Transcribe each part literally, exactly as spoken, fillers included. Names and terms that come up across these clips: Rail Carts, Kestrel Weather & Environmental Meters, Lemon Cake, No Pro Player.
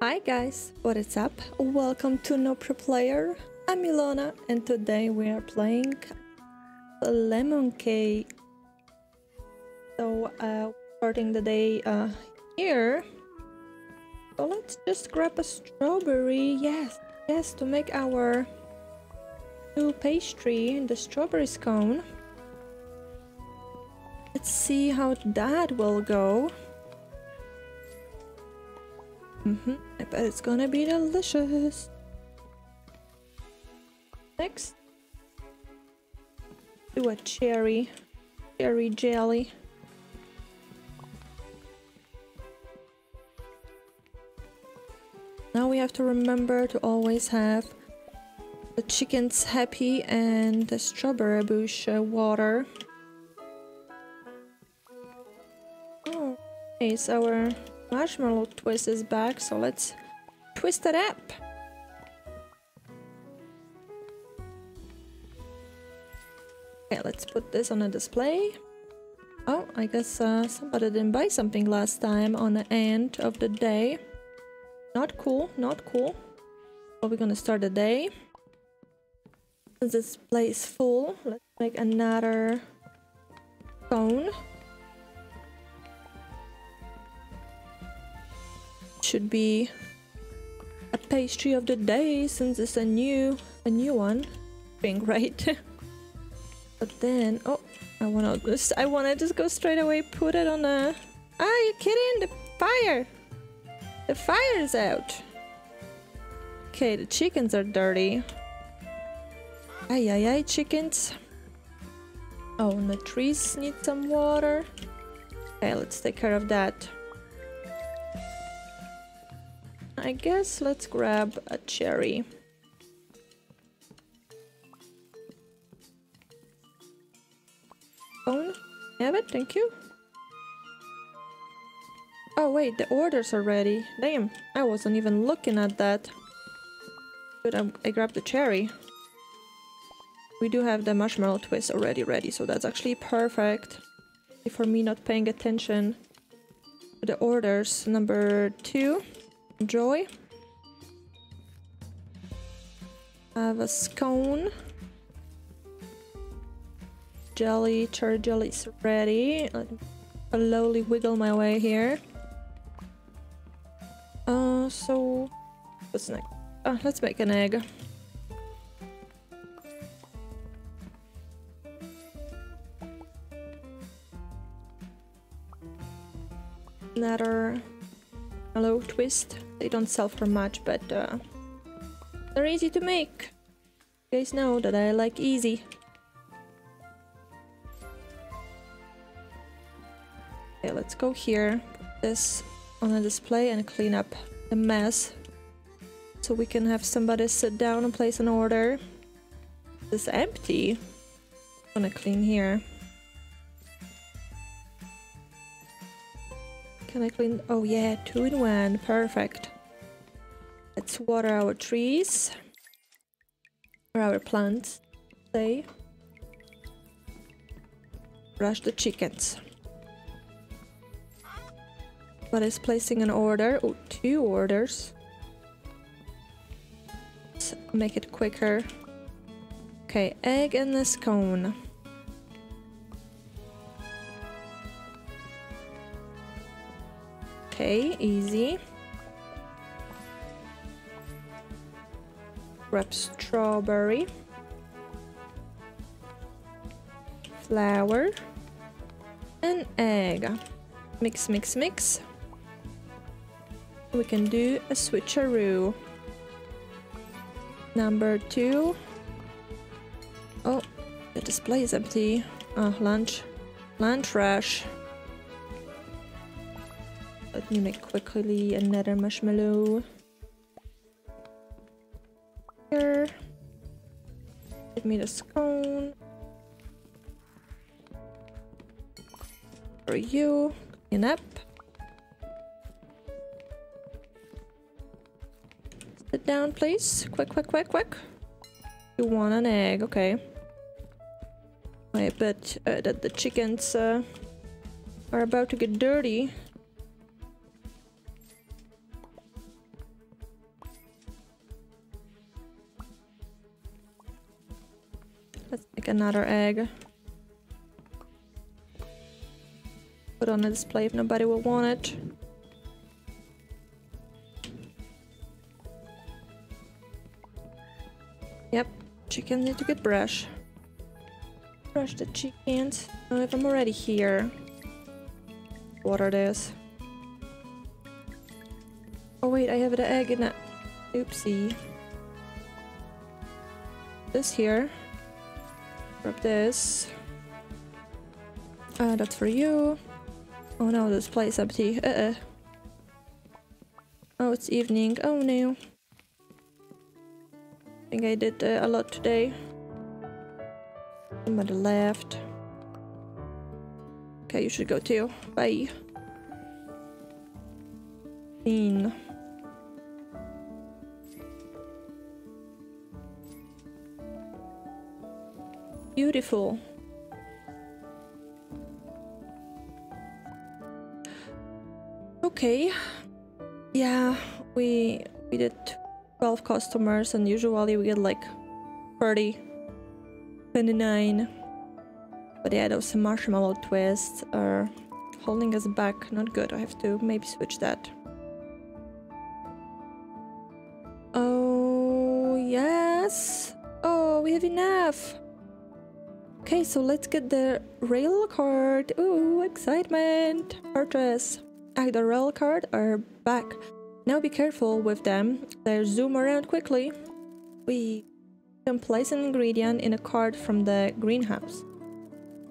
Hi guys, what is up? Welcome to No Pro Player. I'm Ilona and today we are playing Lemon Cake. So uh, starting the day uh, here. So let's just grab a strawberry. Yes, yes, to make our new pastry, the strawberry scone. Let's see how that will go. Mm-hmm. I bet it's gonna be delicious. Next, do a cherry, cherry jelly. Now we have to remember to always have the chickens happy and the strawberry bush water. Oh, nice, our marshmallow twist is back, so let's twist it up. Okay, let's put this on a display. Oh, I guess uh, somebody didn't buy something last time on the end of the day. Not cool, not cool. Well, we're gonna start the day. Since this place is full, let's make another cone. Should be a pastry of the day since it's a new a new one thing, right? But then oh, I wanna just I wanna just go straight away, put it on a ah you kidding, the fire the fire is out. Okay, the chickens are dirty. Ay ay ay, chickens. Oh, and the trees need some water. Okay, let's take care of that. I guess let's grab a cherry. Oh, have it, thank you. Oh wait, the orders are ready. Damn, I wasn't even looking at that. But I, I grabbed the cherry. We do have the marshmallow twist already ready, so that's actually perfect. For me not paying attention to the orders. Number two. Enjoy. Have a scone. Jelly, cherry jelly is ready. Let me slowly wiggle my way here. Uh, so what's next? Uh, let's make an egg. Another marshmallow twist. They don't sell for much, but uh, they're easy to make. You guys know that I like easy. Okay, let's go here, put this on a display and clean up the mess so we can have somebody sit down and place an order. This is empty. I'm gonna clean here. Can I clean? Oh yeah, two in one, perfect. Let's water our trees or our plants. Say, brush the chickens. But it's placing an order. Oh, two orders. Let's make it quicker. Okay, egg and a scone. Okay, easy. Grab strawberry, flour, and egg. Mix, mix, mix. We can do a switcheroo. Number two. Oh, the display is empty. Oh, lunch. Lunch rush. Let me make quickly another marshmallow. Here. Give me the scone. For you. Clean up. Sit down, please. Quick, quick, quick, quick. You want an egg, okay. I bet uh, that the chickens uh, are about to get dirty. Let's make another egg. Put on a display if nobody will want it. Yep, chickens need to get brushed. Brush the chickens. I don't know if I'm already here. Water this. Oh wait, I have the egg in it. Oopsie. This here. Grab this. Uh, that's for you. Oh no, this place is empty. Uh-uh. Oh, it's evening. Oh no. I think I did uh, a lot today. Somebody left. Okay, you should go too. Bye. Clean. Beautiful. Okay. Yeah, we we did twelve customers and usually we get like thirty, twenty-nine. But yeah, those marshmallow twists are holding us back. Not good. I have to maybe switch that. Oh, yes. Oh, we have enough. Okay, so let's get the rail card. Ooh, excitement. Purchase. Ah, the rail card are back. Now be careful with them. They zoom around quickly. We can place an ingredient in a card from the greenhouse.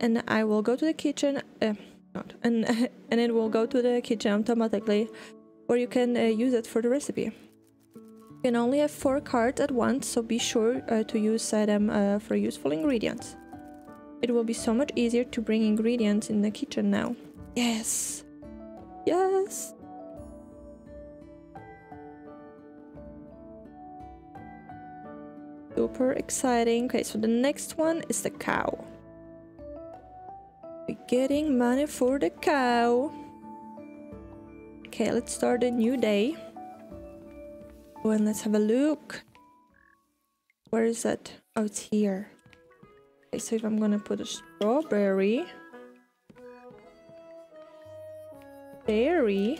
And I will go to the kitchen. Uh, not. And, and it will go to the kitchen automatically. Or you can uh, use it for the recipe. You can only have four cards at once, so be sure uh, to use them uh, for useful ingredients. It will be so much easier to bring ingredients in the kitchen now. Yes! Yes! Super exciting. Okay, so the next one is the cow. We're getting money for the cow. Okay, let's start a new day. Oh, and let's have a look. Where is it? Oh, it's here. Okay, so if I'm gonna put a strawberry... berry.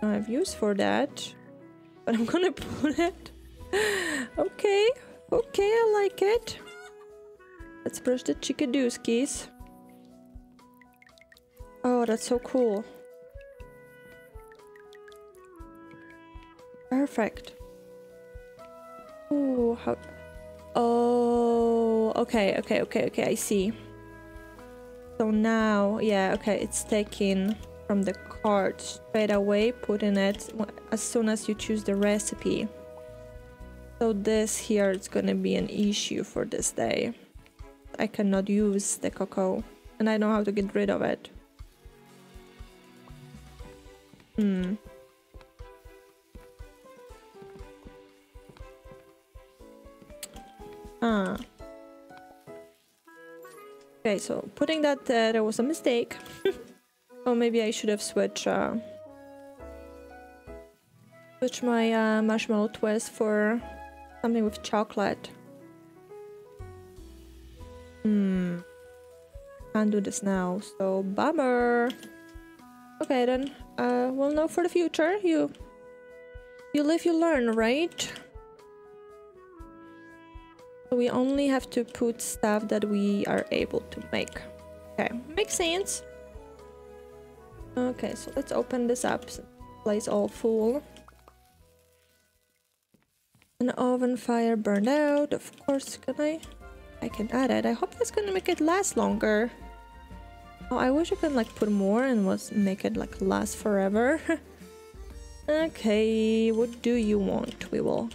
I have use for that, but I'm gonna put it. Okay, okay, I like it. Let's brush the chickadooskies. Oh, that's so cool. Perfect. Oh, how... oh, okay, okay, okay, okay, I see. So now, yeah, okay, it's taken from the card straight away, putting it as soon as you choose the recipe. So this here is gonna be an issue for this day. I cannot use the cocoa, and I know how to get rid of it. Hmm. Ah. Okay, so putting that uh, there was a mistake. Oh, maybe I should have switched uh, switch my uh, marshmallow twist for something with chocolate. Hmm. Can't do this now, so bummer. Okay then, uh, we'll know for the future. You, you live, you learn, right? We only have to put stuff that we are able to make. Okay, makes sense. Okay, so let's open this up. Place all full. An oven fire burned out. Of course, can I? I can add it. I hope that's gonna make it last longer. Oh, I wish I could like put more and was make it like last forever. Okay, what do you want? We will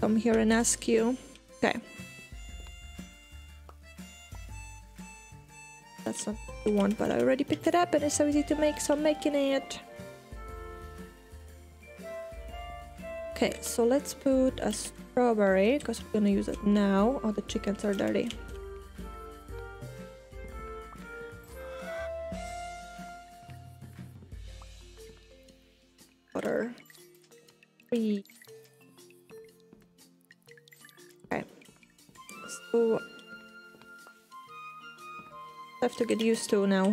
come here and ask you. Okay. That's not the one, but I already picked it up and it's so easy to make, so I'm making it. Okay, so let's put a strawberry, because we're gonna use it now. Oh, the chickens are dirty. Water. Three. have to get used to now.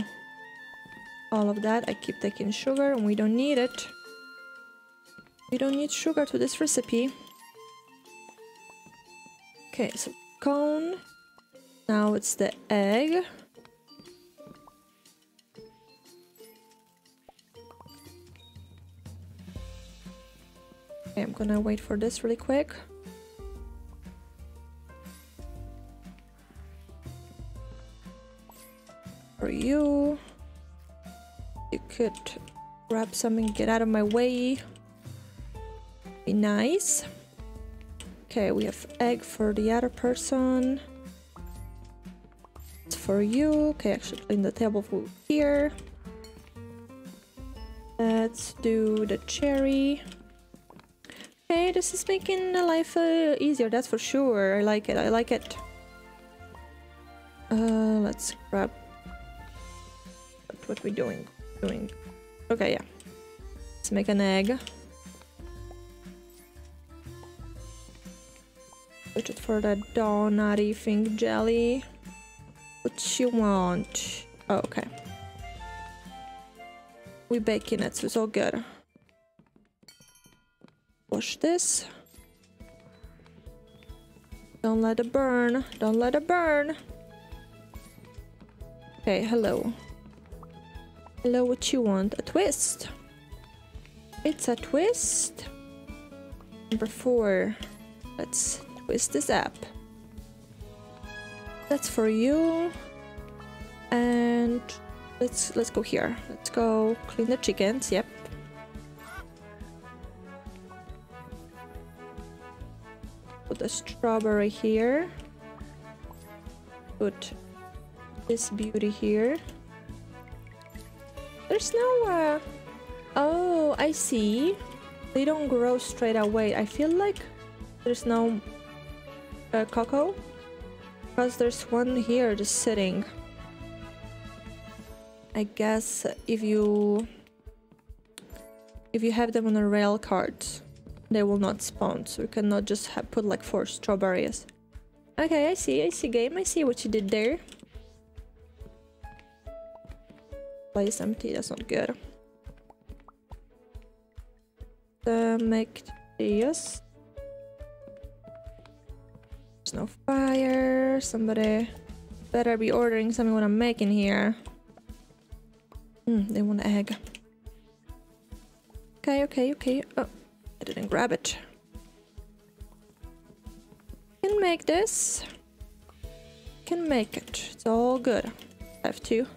All of that. I keep taking sugar and we don't need it. We don't need sugar to this recipe. Okay, so cone. Now it's the egg. Okay, I'm gonna wait for this really quick. For you. You could grab something, get out of my way. Be nice. Okay, we have egg for the other person. It's for you. Okay, actually clean the table food here. Let's do the cherry. Okay, this is making life uh, easier, that's for sure. I like it, I like it. Uh, let's grab... What are we doing? doing? Okay, yeah. Let's make an egg. Search it for that donutty thing jelly. What you want? Oh, okay. We're baking it, so it's all good. Wash this. Don't let it burn. Don't let it burn. Okay, hello. Hello, what you want? A twist. It's a twist. Number four. Let's twist this up. That's for you. And let's let's go here. Let's go clean the chickens. Yep. Put a strawberry here. Put this beauty here. There's no... Uh... Oh, I see. They don't grow straight away. I feel like there's no uh, cocoa. Because there's one here just sitting. I guess if you... If you have them on a rail cart, they will not spawn. So you cannot just have put like four strawberries. Okay, I see. I see, game. I see what you did there. Place empty, that's not good. Uh, make this. There's no fire. Somebody better be ordering something what I'm making here. Mm, they want an egg. Okay, okay, okay. Oh, I didn't grab it. Can make this. Can make it. It's all good. I have to.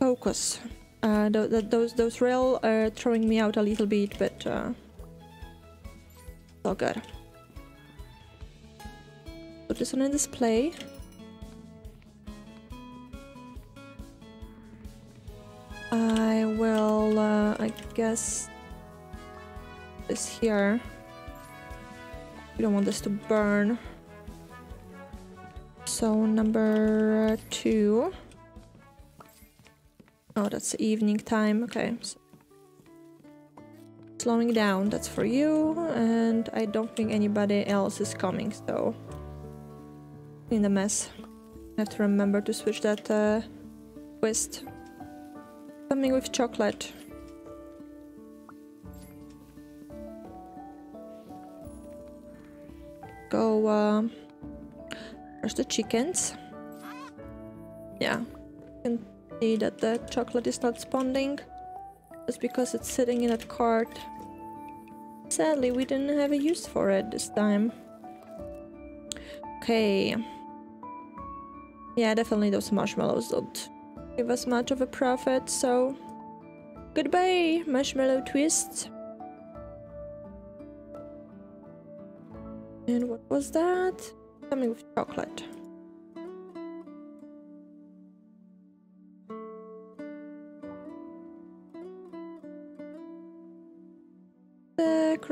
Focus. Uh, th th those those rail are throwing me out a little bit, but uh, it's all good. Put this on a display. I will, uh, I guess, this here. We don't want this to burn. So number two. Oh, that's evening time. Okay, so slowing down, that's for you. And I don't think anybody else is coming, so in the mess. I have to remember to switch that uh, twist. Something with chocolate. Go, uh, there's the chickens. Yeah. And that the chocolate is not spawning just because it's sitting in that cart. Sadly, we didn't have a use for it this time. Okay. Yeah, definitely those marshmallows don't give us much of a profit, so goodbye, marshmallow twists. And what was that? Something with chocolate.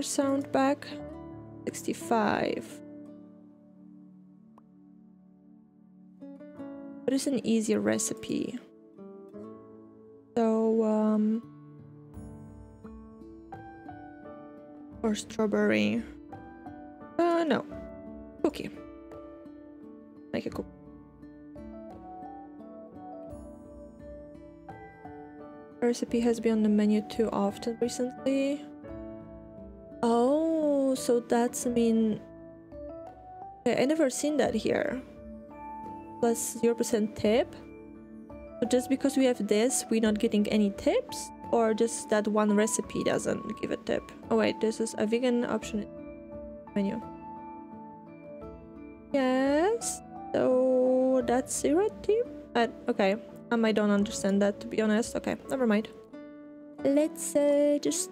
Sound back sixty-five. But it's an easier recipe. So um or strawberry. Uh no. Cookie. make a recipe has been on the menu too often recently. Oh, so that's mean. Okay, I never seen that here. Plus zero percent tip. So just because we have this, we're not getting any tips? Or just that one recipe doesn't give a tip? Oh wait, this is a vegan option menu. Yes, so that's zero tip? Uh, okay. Um, I don't understand that, to be honest. Okay, never mind. Let's uh, just...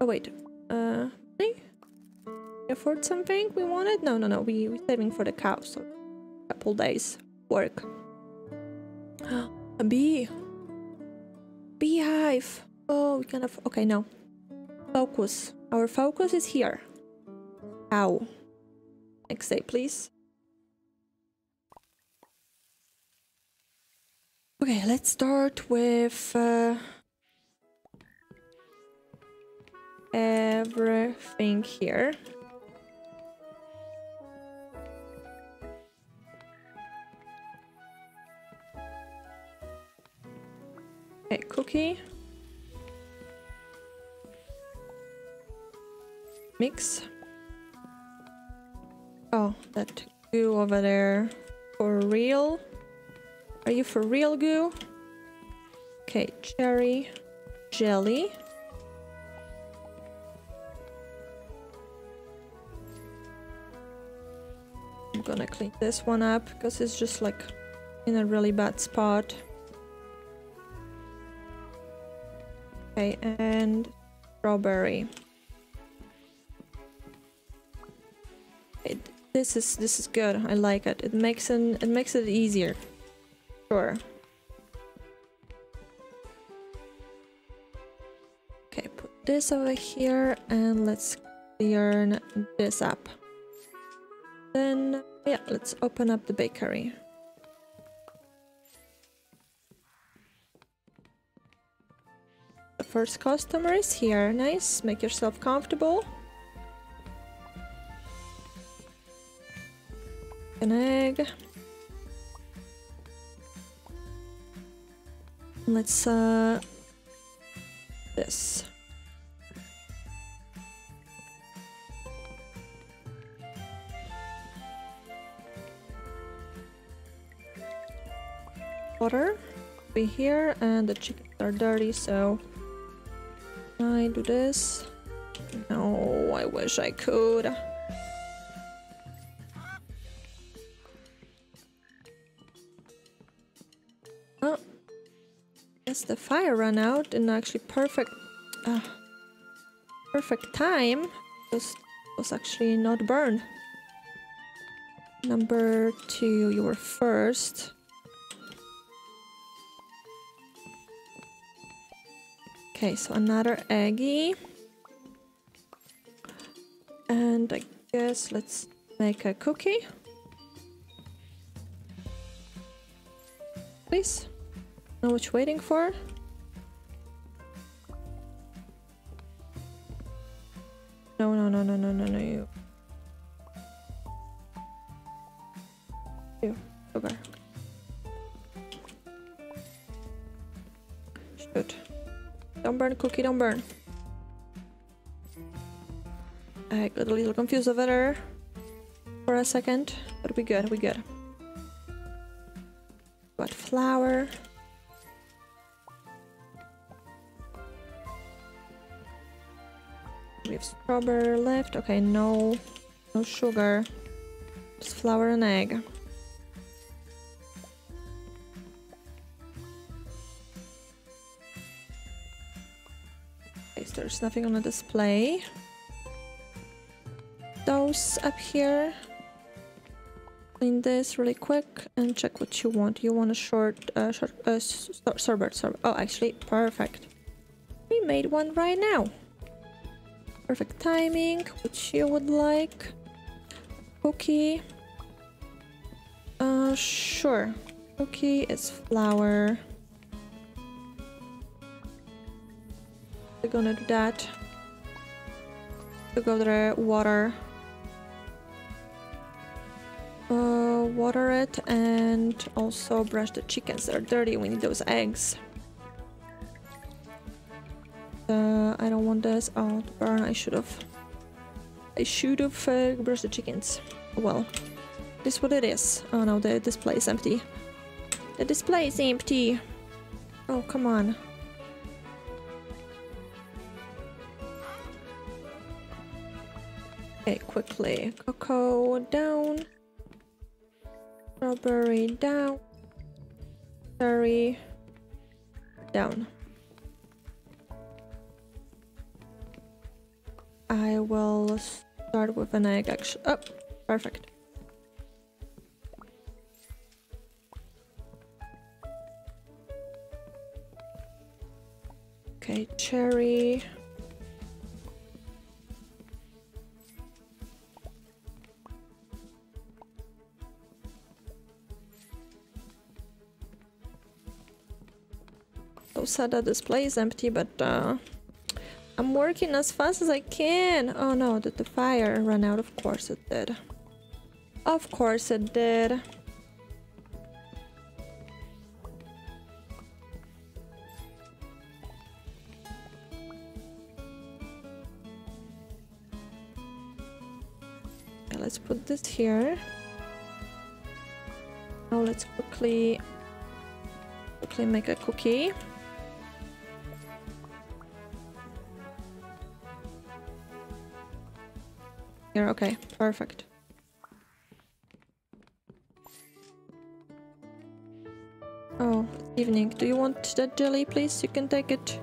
Oh, wait. Uh, really? Afford something we wanted? No, no, no. We, we're saving for the cow, so... A couple days. Work. A bee! Beehive! Oh, we kind of... Okay, no. Focus. Our focus is here. Cow. Next day, please. Okay, let's start with uh, everything here. Okay, cookie. Mix. Oh, that goo over there. For real? Are you for real, goo? Okay, cherry jelly. I'm gonna clean this one up because it's just like in a really bad spot. Okay, and strawberry. It, this is this is good. I like it. It makes an it makes it easier. Sure. Okay, put this over here and let's clear this up. Then, yeah, let's open up the bakery. The first customer is here. Nice, make yourself comfortable. An egg. Let's uh this. Water be here, and the chickens are dirty, so I do this. No, I wish I could. The fire ran out in actually perfect uh, perfect time because it was actually not burned. Number two, you were first. Okay, so another eggie, and I guess let's make a cookie, please. Know what you're waiting for? No, no, no, no, no, no, no, you. You. Okay. Shoot. Don't burn, cookie, don't burn. I got a little confused over there for a second, but we good, we good. Got flour. We have strawberry left. Okay, no, no sugar. Just flour and egg. Okay, so there's nothing on the display. Those up here. Clean this really quick and check what you want. You want a short, uh, short, uh, sorbet, sorbet. Oh, actually, perfect. We made one right now. Perfect timing, which you would like. Cookie. Uh, sure. Cookie is flour. We're gonna do that. Sugar, water. Uh, I'll water it and also brush the chickens. They're dirty, we need those eggs. Uh, I don't want this. Oh, burn, I should have. I should have uh, brushed the chickens. Well, this is what it is. Oh no, the display is empty. The display is empty. Oh, come on. Okay, quickly. Cocoa down. Strawberry down. Cherry down. I will start with an egg actually. Oh, perfect. Okay, cherry. So sad that display is empty, but uh, I'm working as fast as I can. Oh no, did the fire run out? Of course it did. Of course it did. Let's put this here. Now let's quickly quickly make a cookie. Here, okay, perfect. Oh, evening. Do you want that jelly, please? You can take it.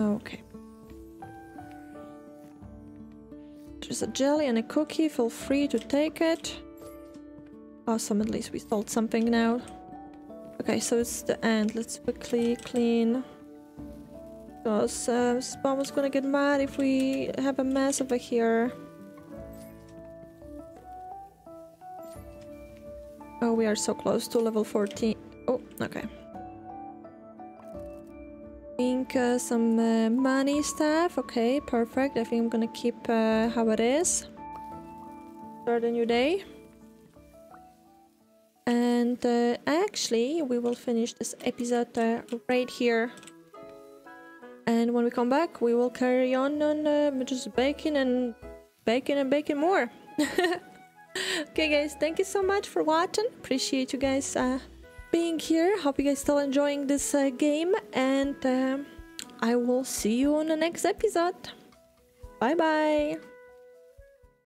Okay. There's a jelly and a cookie, feel free to take it. Awesome, at least we sold something now. Okay, so it's the end. Let's quickly clean. Because uh, Spawn was gonna get mad if we have a mess over here. Oh, we are so close to level fourteen. Oh, okay. Think uh, some uh, money stuff. Okay, perfect. I think I'm gonna keep uh, how it is. Start a new day. And uh, actually, we will finish this episode uh, right here. And when we come back, we will carry on on uh, just baking and baking and baking more. Okay, guys, thank you so much for watching. Appreciate you guys. Uh, being here. Hope you guys still enjoying this uh, game, and um, I will see you on the next episode. Bye bye.